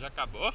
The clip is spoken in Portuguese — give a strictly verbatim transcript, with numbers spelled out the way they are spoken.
Já acabou?